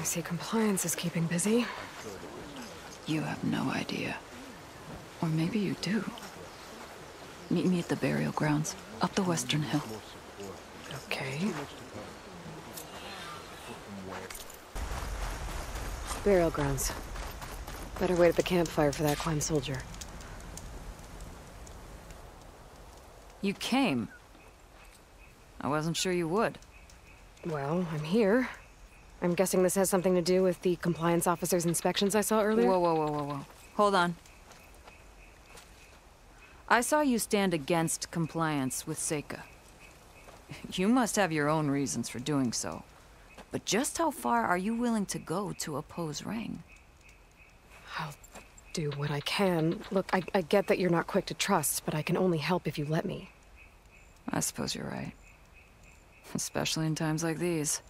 I see compliance is keeping busy. You have no idea. Or maybe you do. Meet me at the burial grounds, up the western hill. Okay. Burial grounds. Better wait at the campfire for that climb soldier. You came. I wasn't sure you would. Well, I'm here. I'm guessing this has something to do with the compliance officer's inspections I saw earlier? Whoa. Hold on. I saw you stand against compliance with Seyka. You must have your own reasons for doing so. But just how far are you willing to go to oppose Rang? I'll do what I can. Look, I get that you're not quick to trust, but I can only help if you let me. I suppose you're right. Especially in times like these.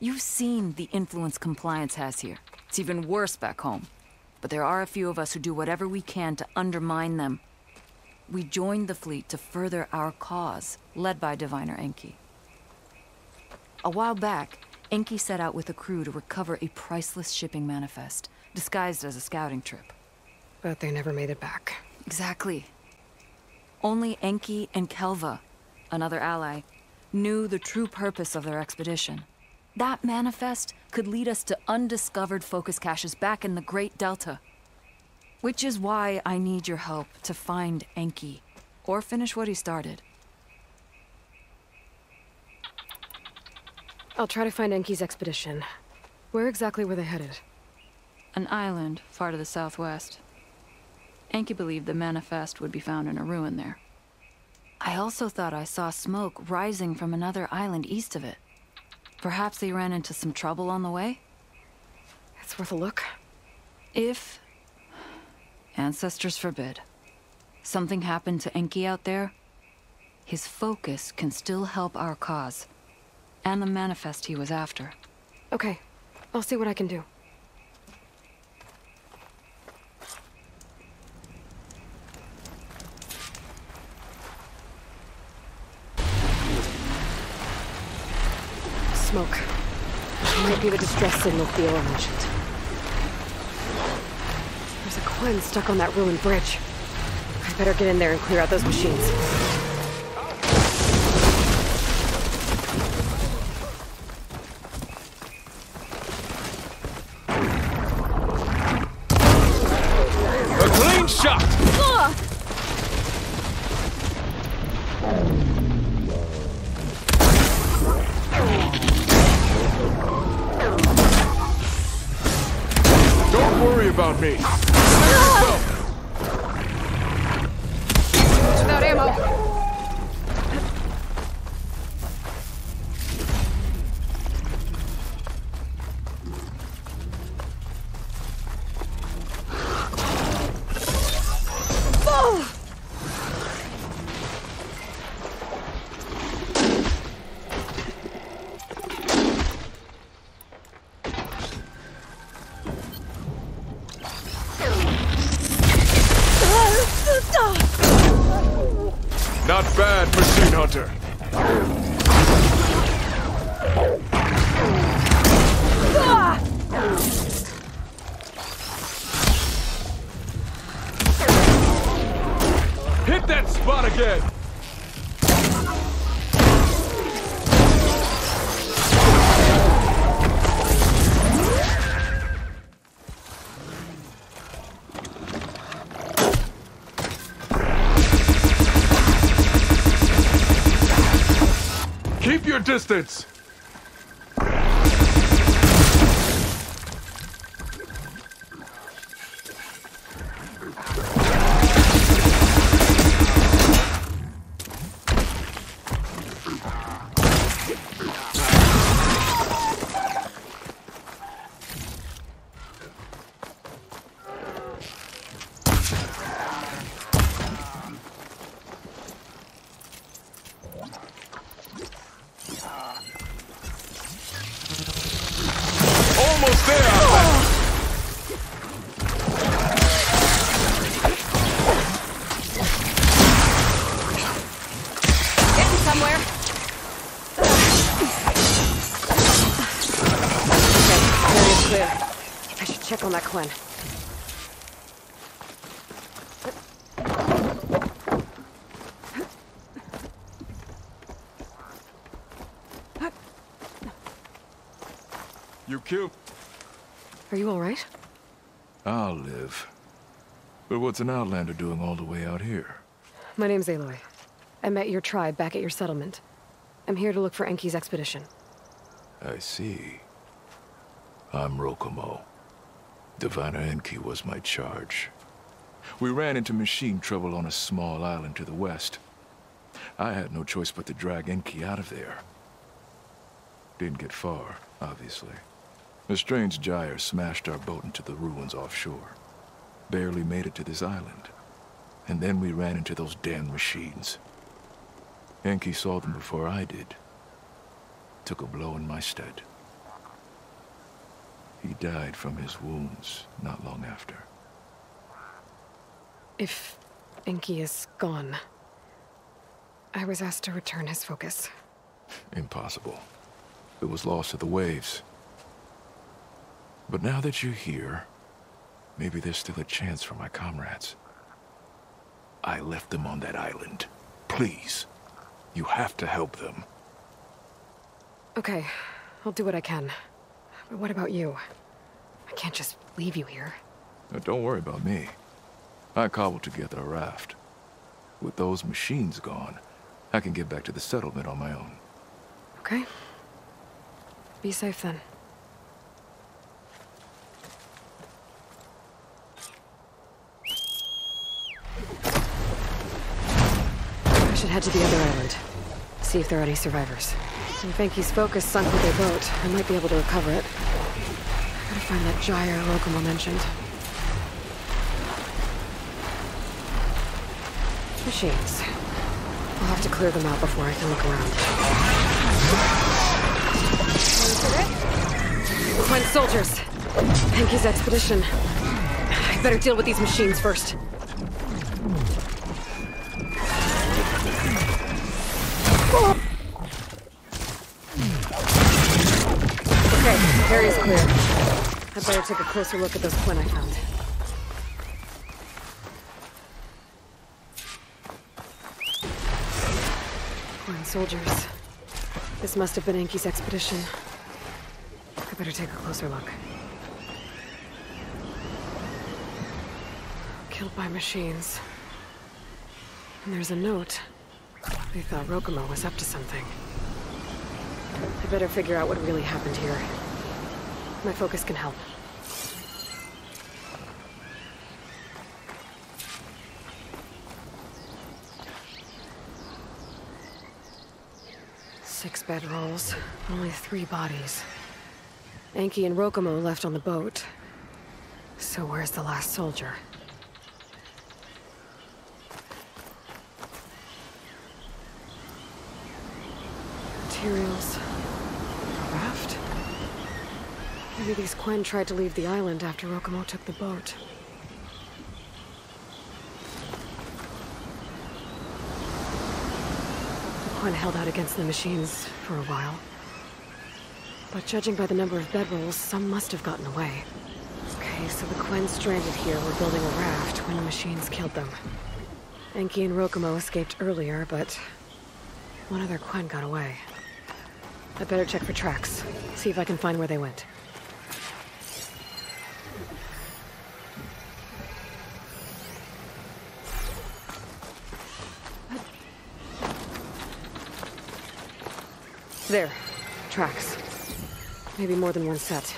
You've seen the influence compliance has here. It's even worse back home. But there are a few of us who do whatever we can to undermine them. We joined the fleet to further our cause, led by Diviner Enki. A while back, Enki set out with a crew to recover a priceless shipping manifest, disguised as a scouting trip. But they never made it back. Exactly. Only Enki and Kelva, another ally, knew the true purpose of their expedition. That manifest could lead us to undiscovered focus caches back in the Great Delta. Which is why I need your help to find Enki, or finish what he started. I'll try to find Enki's expedition. Where exactly were they headed? An island, far to the southwest. Enki believed the manifest would be found in a ruin there. I also thought I saw smoke rising from another island east of it. Perhaps they ran into some trouble on the way? It's worth a look. If, ancestors forbid, something happened to Enki out there, his focus can still help our cause. And the manifest he was after. Okay. I'll see what I can do. Smoke. Might be the distress signal Theo mentioned. There's a Quen stuck on that ruined bridge. I better get in there and clear out those machines. Distance! Check on that Quinn. You cute. Are you all right? I'll live. But what's an outlander doing all the way out here? My name's Aloy. I met your tribe back at your settlement. I'm here to look for Enki's expedition. I see. I'm Rokomo. Diviner Enki was my charge. We ran into machine trouble on a small island to the west. I had no choice but to drag Enki out of there. Didn't get far, obviously. A strange gyre smashed our boat into the ruins offshore. Barely made it to this island. And then we ran into those damn machines. Enki saw them before I did. Took a blow in my stead. He died from his wounds not long after. If Enki is gone, I was asked to return his focus. Impossible. It was lost to the waves. But now that you're here, maybe there's still a chance for my comrades. I left them on that island. Please, you have to help them. Okay, I'll do what I can. But what about you? I can't just leave you here. Now, don't worry about me. I cobbled together a raft. With those machines gone, I can get back to the settlement on my own. Okay. Be safe then. I should head to the other island. See if there are any survivors. If Enki's focus sunk with their boat, I might be able to recover it. I gotta find that gyre Rokomo mentioned. Machines. I'll have to clear them out before I can look around. Find soldiers! Enki's expedition. I better deal with these machines first. Area's clear. I better take a closer look at those Quinn I found. Quinn soldiers. This must have been Enki's expedition. I better take a closer look. Killed by machines. And there's a note. They thought Rokomo was up to something. I better figure out what really happened here. My focus can help. Six bedrolls, only three bodies. Enki and Rokomo left on the boat. So where's the last soldier? Materials. Maybe these Quinn tried to leave the island after Rokomo took the boat. The Quinn held out against the machines for a while. But judging by the number of bedrolls, some must have gotten away. Okay, so the Quinn stranded here were building a raft when the machines killed them. Enki and Rokomo escaped earlier, but one other Quinn got away. I better check for tracks, see if I can find where they went. There. Tracks. Maybe more than one set.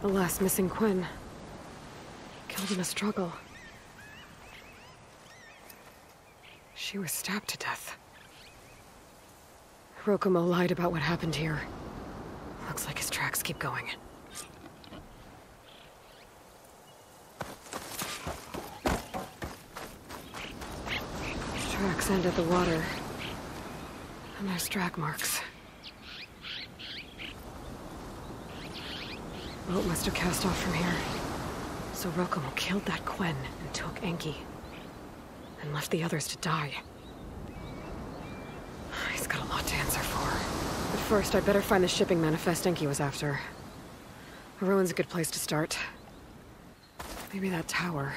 The last missing Quinn. Killed in a struggle. She was stabbed to death. Rokomo lied about what happened here. Looks like his tracks keep going. Tracks end at the water. And there's drag marks. Boat must have cast off from here. So Rokomo killed that Quen and took Enki. And left the others to die. He's got a lot to answer for. But first, I'd better find the shipping manifest Enki was after. A ruin's a good place to start. Maybe that tower.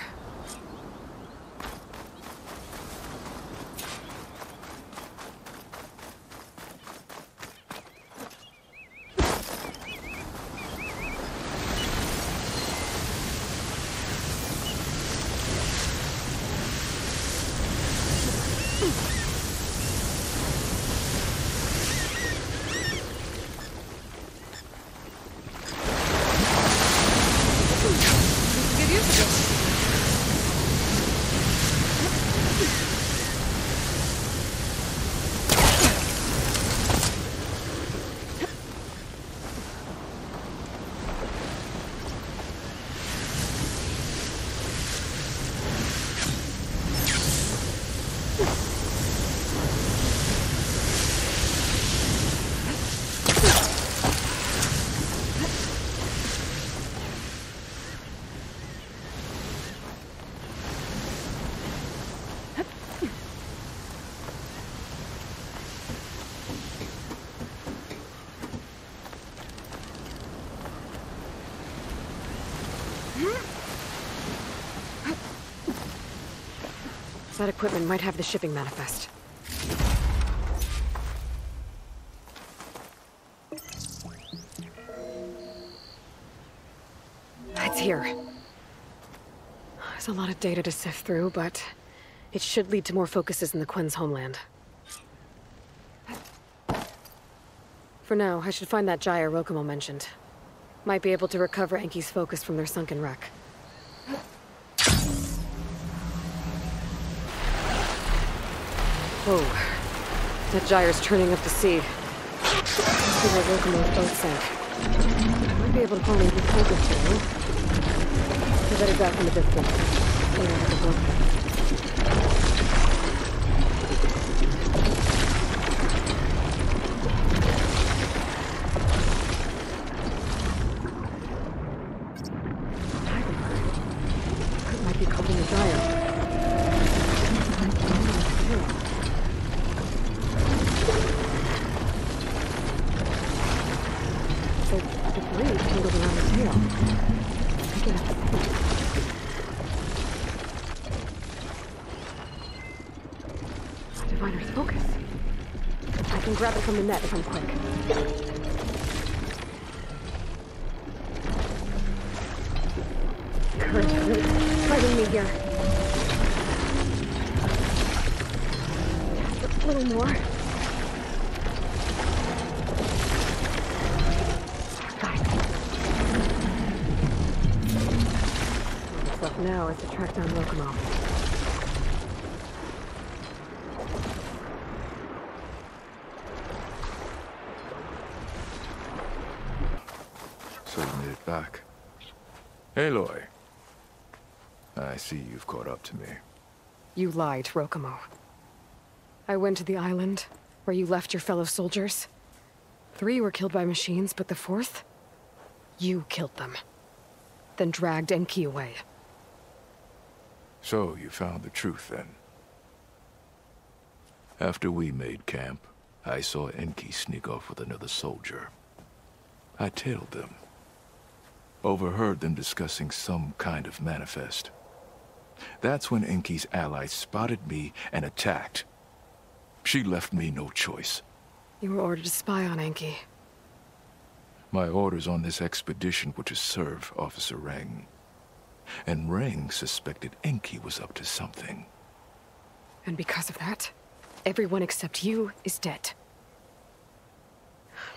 That equipment might have the shipping manifest. That's here. There's a lot of data to sift through, but it should lead to more focuses in the Quen's homeland. For now, I should find that gyre Rokomo mentioned. Might be able to recover Enki's focus from their sunken wreck. Oh, that gyre's turning up the sea. Let's see where Rokomo's boat sank. Might be able to find a good focus here, huh? I better drive from a distance. They don't have a boat. That might be coping the gyre. Grab it from the net if I'm quick. Current really fighting me here. Just a little more. What's left now is to track down Rokomo. Back. Aloy. I see you've caught up to me. You lied, Rokomo. I went to the island, where you left your fellow soldiers. 3 were killed by machines, but the 4th? You killed them. Then dragged Enki away. So you found the truth, then. After we made camp, I saw Enki sneak off with another soldier. I tailed them. Overheard them discussing some kind of manifest. That's when Enki's allies spotted me and attacked. She left me no choice. You were ordered to spy on Enki. My orders on this expedition were to serve Officer Rang. And Rang suspected Enki was up to something. And because of that, everyone except you is dead.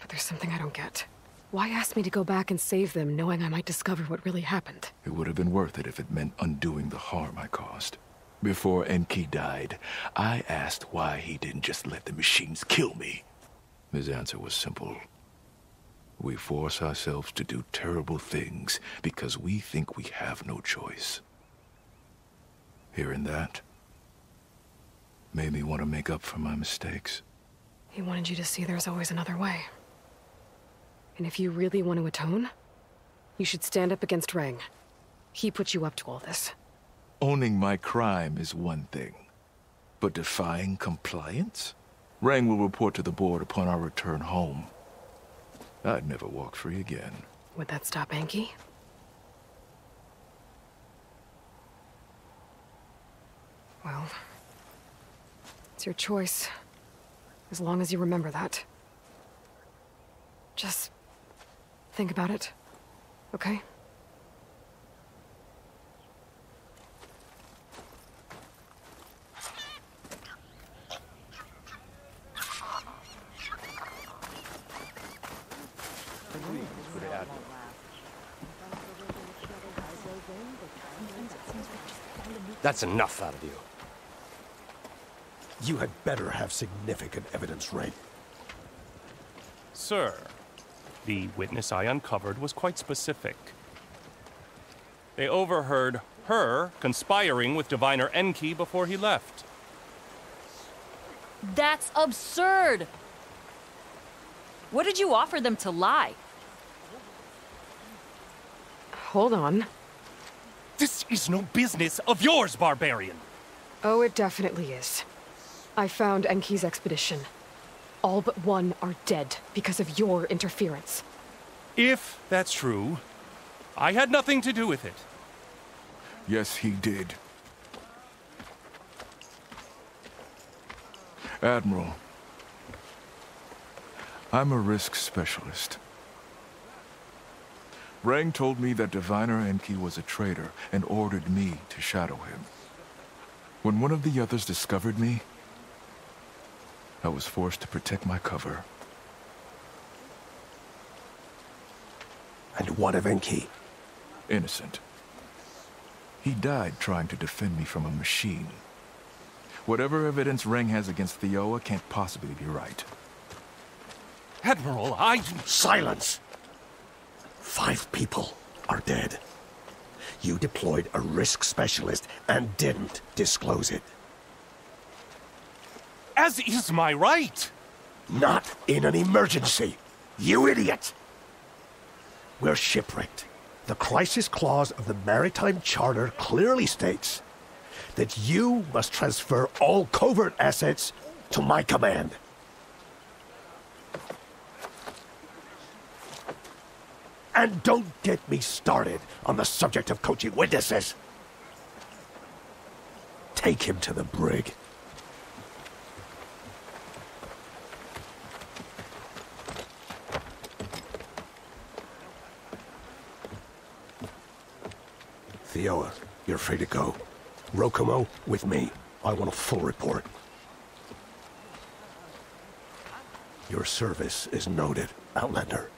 But there's something I don't get. Why ask me to go back and save them, knowing I might discover what really happened? It would have been worth it if it meant undoing the harm I caused. Before Enki died, I asked why he didn't just let the machines kill me. His answer was simple. We force ourselves to do terrible things because we think we have no choice. Hearing that made me want to make up for my mistakes. He wanted you to see there's always another way. And if you really want to atone, You should stand up against Rang. He put you up to all this. Owning my crime is one thing, but defying compliance? Rang will report to the board upon our return home. I'd never walk free again. Would that stop Enki? Well, it's your choice. As long as you remember that. Just think about it, okay? That's enough out of you. You had better have significant evidence, Rang. Sir, the witness I uncovered was quite specific. They overheard her conspiring with Diviner Enki before he left. That's absurd! What did you offer them to lie? Hold on. This is no business of yours, barbarian! Oh, it definitely is. I found Enki's expedition. All but one are dead because of your interference. If that's true, I had nothing to do with it. Yes, he did. Admiral, I'm a risk specialist. Rang told me that Diviner Enki was a traitor and ordered me to shadow him. When one of the others discovered me, I was forced to protect my cover. And what of Enki? Innocent. He died trying to defend me from a machine. Whatever evidence Rang has against Theoa can't possibly be right. Admiral, I... Silence! 5 people are dead. You deployed a risk specialist and didn't disclose it. As is my right! Not in an emergency, you idiot! We're shipwrecked. The crisis clause of the Maritime Charter clearly states that you must transfer all covert assets to my command. And don't get me started on the subject of coaching witnesses! Take him to the brig. Theoa, you're free to go. Rokomo, with me. I want a full report. Your service is noted, Outlander.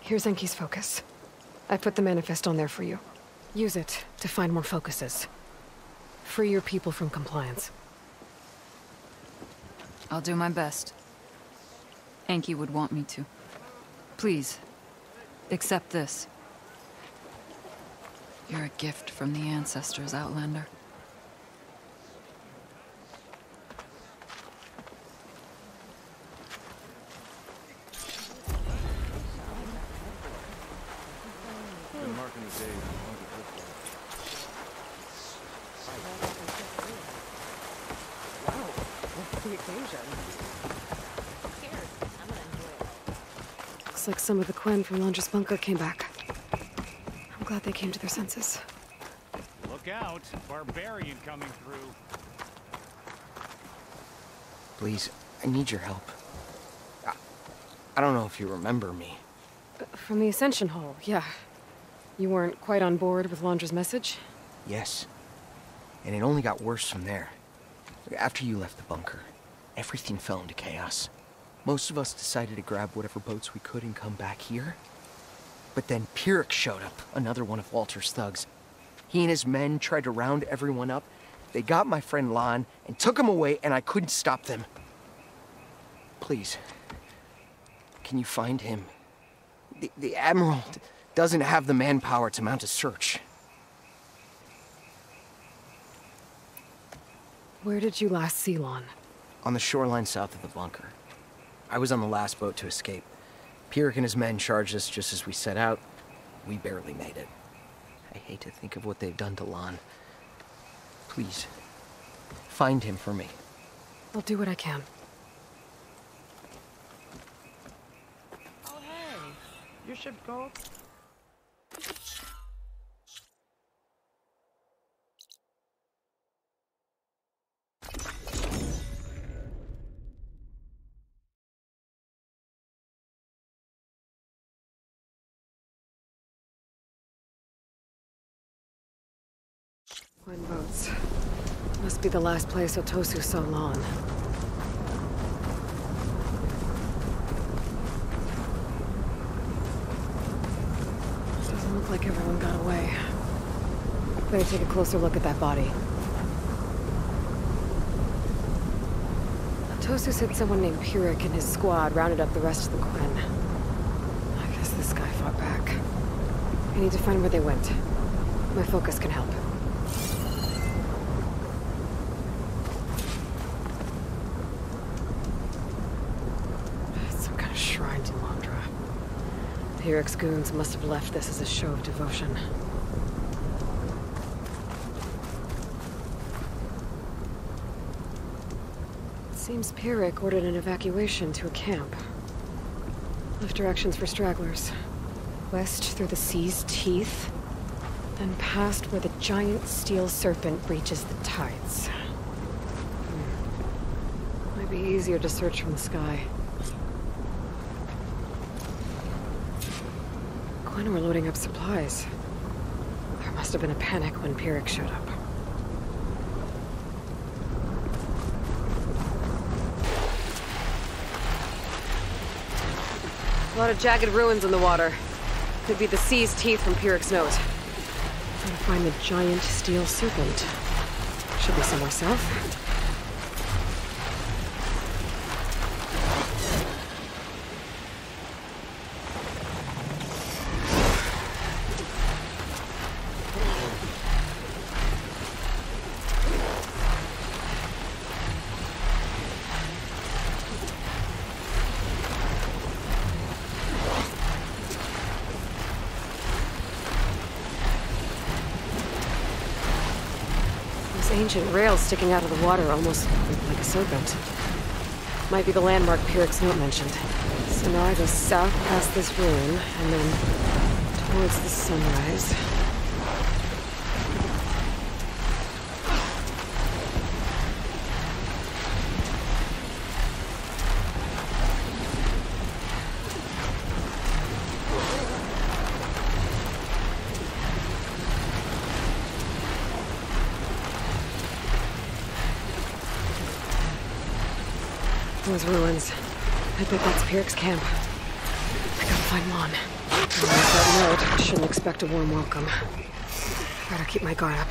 Here's Enki's focus. I put the manifest on there for you. Use it to find more focuses. Free your people from compliance. I'll do my best. Enki would want me to. Please, accept this. You're a gift from the ancestors, Outlander. Looks like some of the Quen from Londra's bunker came back. I'm glad they came to their senses. Look out! Barbarian coming through! Please, I need your help. I don't know if you remember me. From the Ascension Hall, yeah. You weren't quite on board with Londra's message? Yes. And it only got worse from there. After you left the bunker, everything fell into chaos. Most of us decided to grab whatever boats we could and come back here. But then Pyrrhic showed up, another one of Walter's thugs. He and his men tried to round everyone up. They got my friend Lon and took him away, and I couldn't stop them. Please, can you find him? The Admiral doesn't have the manpower to mount a search. Where did you last see Lon? On the shoreline south of the bunker. I was on the last boat to escape. Pyrrhic and his men charged us just as we set out. We barely made it. I hate to think of what they've done to Lon. Please, find him for me. I'll do what I can. Oh, hey. You should go. Wind boats. Must be the last place Otosu saw Lon. Doesn't look like everyone got away. Better take a closer look at that body. Otosu said someone named Pyrrhic and his squad rounded up the rest of the Quen. I guess this guy fought back. I need to find where they went. My focus can help. Pyrrhic's goons must have left this as a show of devotion. It seems Pyrrhic ordered an evacuation to a camp. Left directions for stragglers. West through the sea's teeth, then past where the giant steel serpent breaches the tides. Might be easier to search from the sky. We're loading up supplies. There must have been a panic when Pyrrhic showed up. A lot of jagged ruins in the water. Could be the sea's teeth from Pyrrhic's nose. Gotta find the giant steel serpent. Should be somewhere south. Ancient rails sticking out of the water almost like a serpent. Might be the landmark Pyrrhic's note mentioned. So now I go south past this ruin, and then towards the sunrise. Those ruins. I bet that's Pyrrhic's camp. I gotta find Lon. That note, shouldn't expect a warm welcome. Gotta keep my guard up.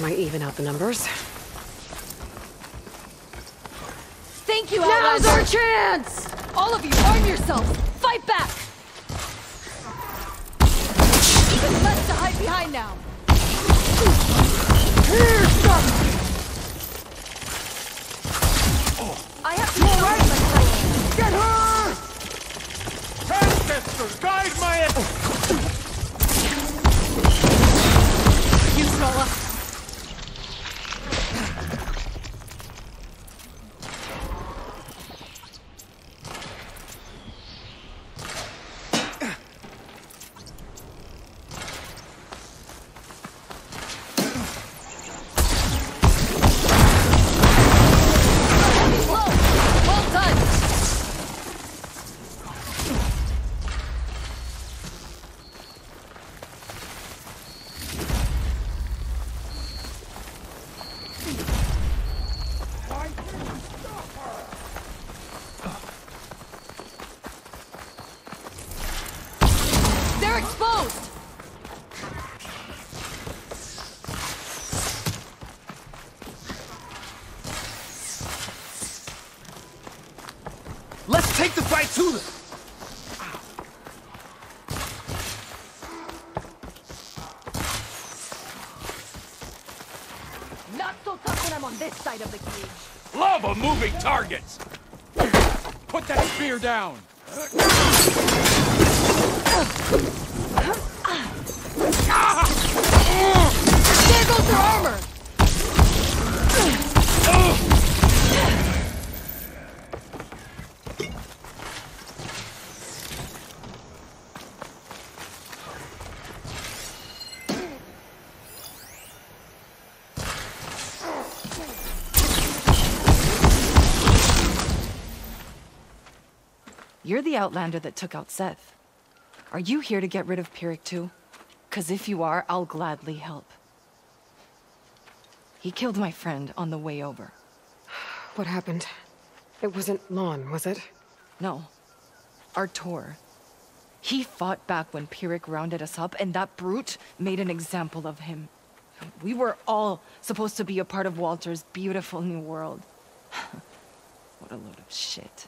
Might even out the numbers. Thank you, Now's our chance! All of you, arm yourselves! Fight back! There's less to hide behind now. Here, stop! Oh. I have to right. Get her! Ancestors, guide my... Oh. You saw us. right to them. Not so tough when I'm on this side of the cage. Love of moving targets. Put that spear down. There goes her armor. You're the outlander that took out Seth. Are you here to get rid of Pyrrhic too? 'Cause if you are, I'll gladly help. He killed my friend on the way over. What happened? It wasn't Lon, was it? No. Artor. He fought back when Pyrrhic rounded us up, and that brute made an example of him. We were all supposed to be a part of Walter's beautiful new world. What a load of shit.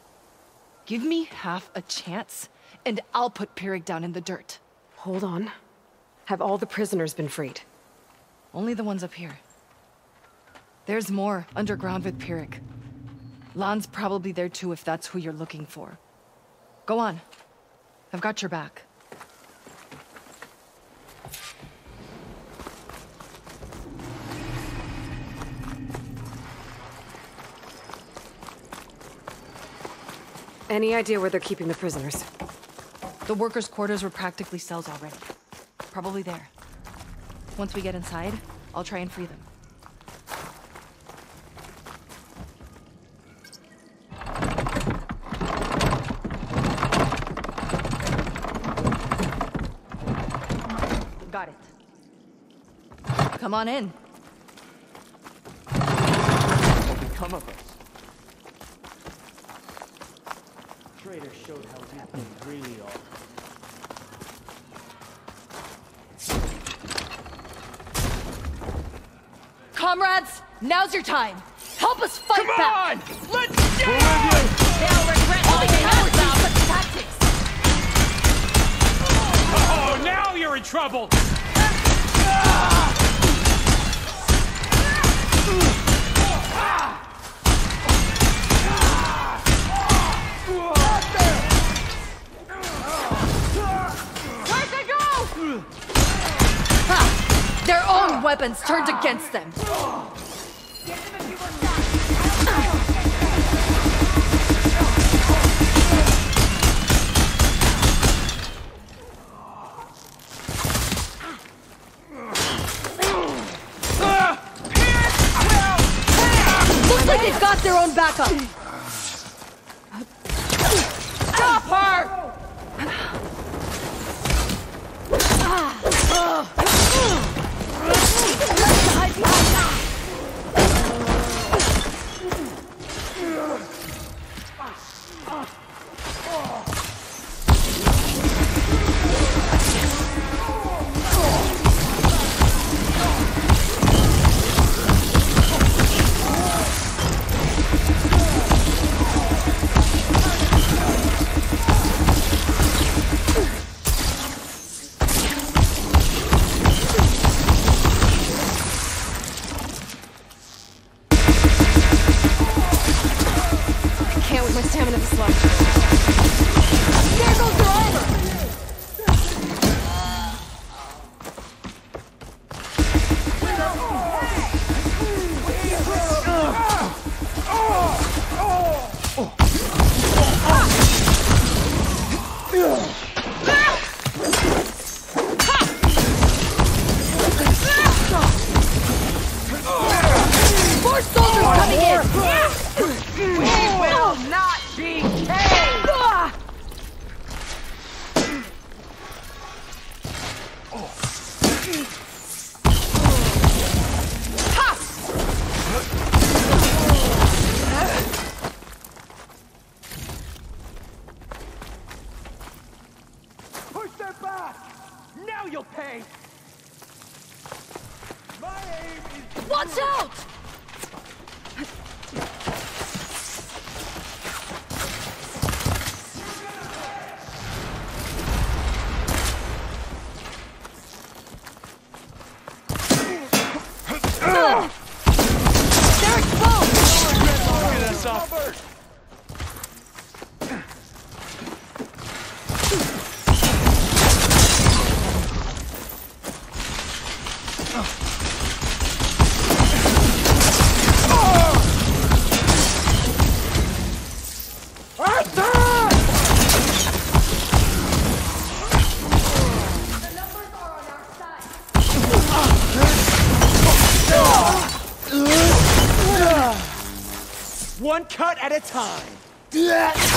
Give me half a chance, and I'll put Pyrrhic down in the dirt. Hold on. Have all the prisoners been freed? Only the ones up here. There's more underground with Pyrrhic. Lon's probably there too, if that's who you're looking for. Go on. I've got your back. Any idea where they're keeping the prisoners? The workers' quarters were practically cells already. Probably there. Once we get inside, I'll try and free them. Got it. Come on in. What will become of us? Showed how it happened really all. Comrades, now's your time. Help us fight back. Come on! Let's do it! They'll regret all they have about the tactics. Oh, now you're in trouble. Their own weapons turned against them. Looks like they've got their own backup. Stop her! one cut at a time. Even less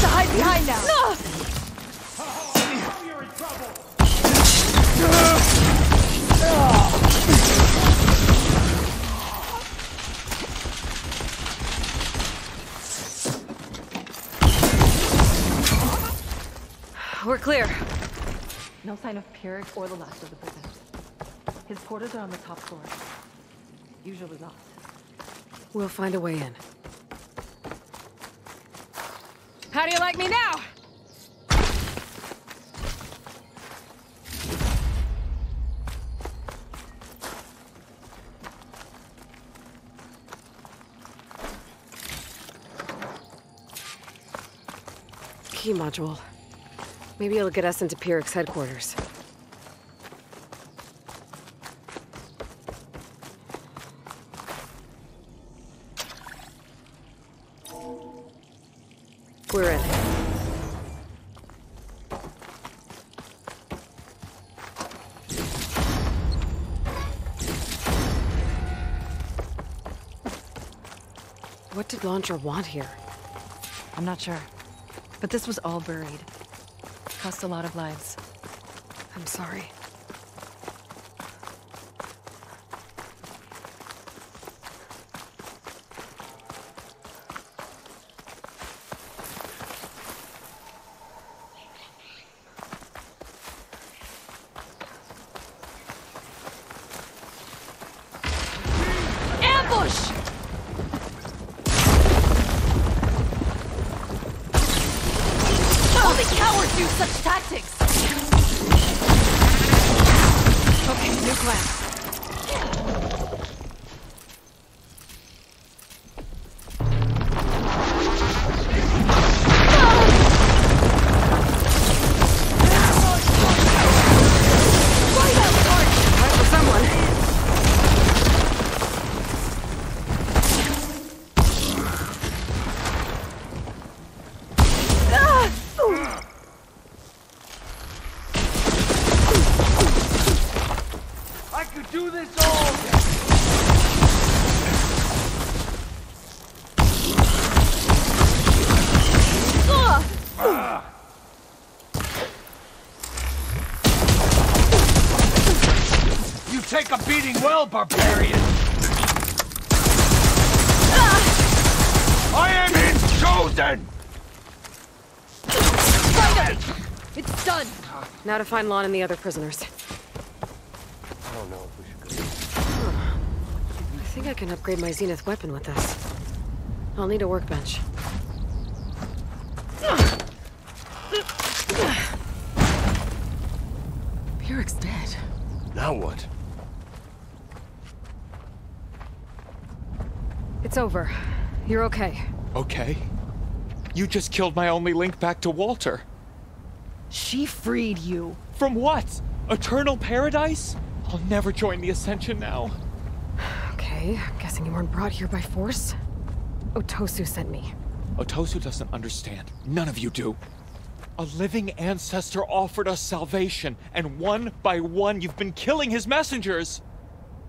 to hide behind now. No! Oh, you're in trouble. We're clear. No sign of Pyrrhic or the last of the prisoners. His quarters are on the top floor. Usually locked. We'll find a way in. How do you like me now? Key module. Maybe it'll get us into Pyrrhic's headquarters. We're in. What did Launcher want here? I'm not sure. But this was all buried. Cost a lot of lives. I'm sorry. Barbarian! I am his chosen! Finally! It's done! Now to find Lon and the other prisoners. I don't know if we should go. Huh. I think I can upgrade my Zenith weapon with this. I'll need a workbench. Pyrrhic's dead. Now what? It's over. You're okay. Okay? You just killed my only link back to Walter. She freed you. From what? Eternal paradise? I'll never join the Ascension now. Okay, I'm guessing you weren't brought here by force. Otosu sent me. Otosu doesn't understand. None of you do. A living ancestor offered us salvation, and one by one you've been killing his messengers!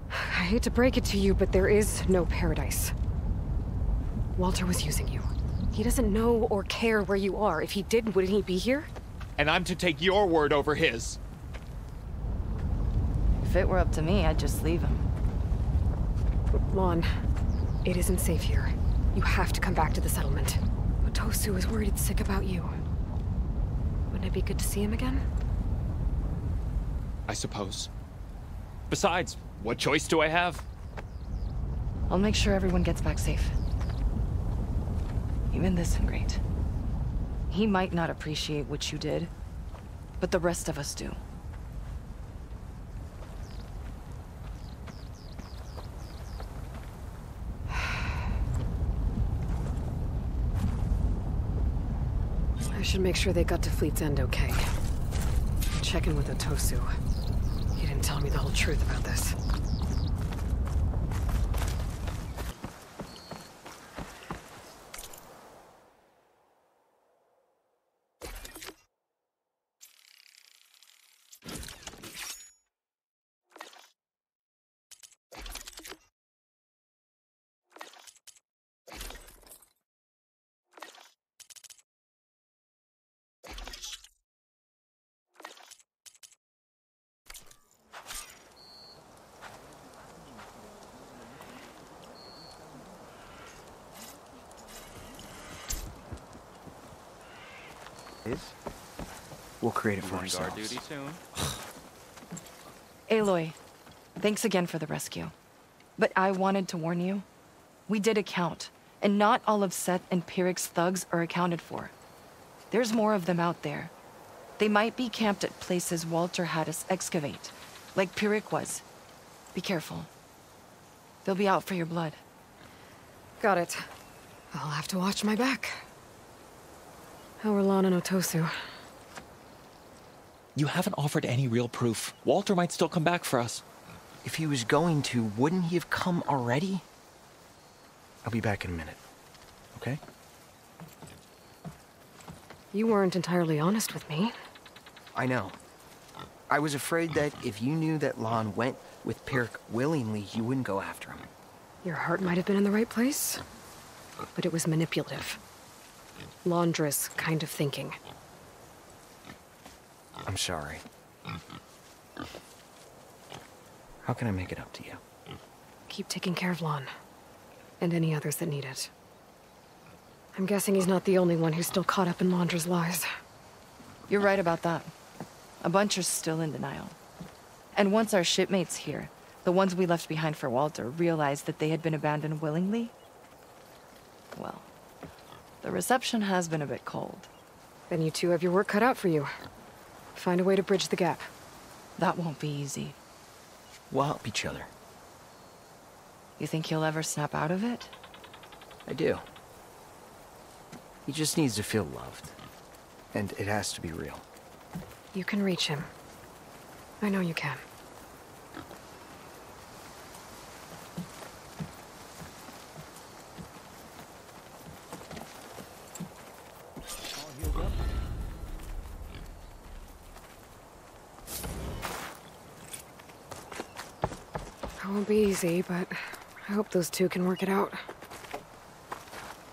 I hate to break it to you, but there is no paradise. Walter was using you. He doesn't know or care where you are. If he did, wouldn't he be here? And I'm to take your word over his. If it were up to me, I'd just leave him. Lon, it isn't safe here. You have to come back to the settlement. Otosu is worried it's sick about you. Wouldn't it be good to see him again? I suppose. Besides, what choice do I have? I'll make sure everyone gets back safe. Even this ingrate. He might not appreciate what you did, but the rest of us do. I should make sure they got to Fleet's End okay. Check in with Otosu. He didn't tell me the whole truth about this. is, we'll create it for ourselves. Our duty soon. Aloy, thanks again for the rescue. But I wanted to warn you, we did a count, and not all of Seth and Pyrrhic's thugs are accounted for. There's more of them out there. They might be camped at places Walter had us excavate, like Pyrrhic was. Be careful. They'll be out for your blood. Got it. I'll have to watch my back. How are Lon and Otosu? You haven't offered any real proof. Walter might still come back for us. If he was going to, wouldn't he have come already? I'll be back in a minute, okay? You weren't entirely honest with me. I know. I was afraid that if you knew that Lon went with Pyrrhic willingly, you wouldn't go after him. Your heart might have been in the right place, but it was manipulative. Laundress kind of thinking. I'm sorry. How can I make it up to you? Keep taking care of Lon, and any others that need it. I'm guessing he's not the only one who's still caught up in Laundra's lies. You're right about that. A bunch are still in denial. And once our shipmates here, the ones we left behind for Walter, realized that they had been abandoned willingly, well, the reception has been a bit cold. Then you two have your work cut out for you. Find a way to bridge the gap. That won't be easy. We'll help each other. You think he'll ever snap out of it? I do. He just needs to feel loved. And it has to be real. You can reach him. I know you can. It won't be easy, but I hope those two can work it out.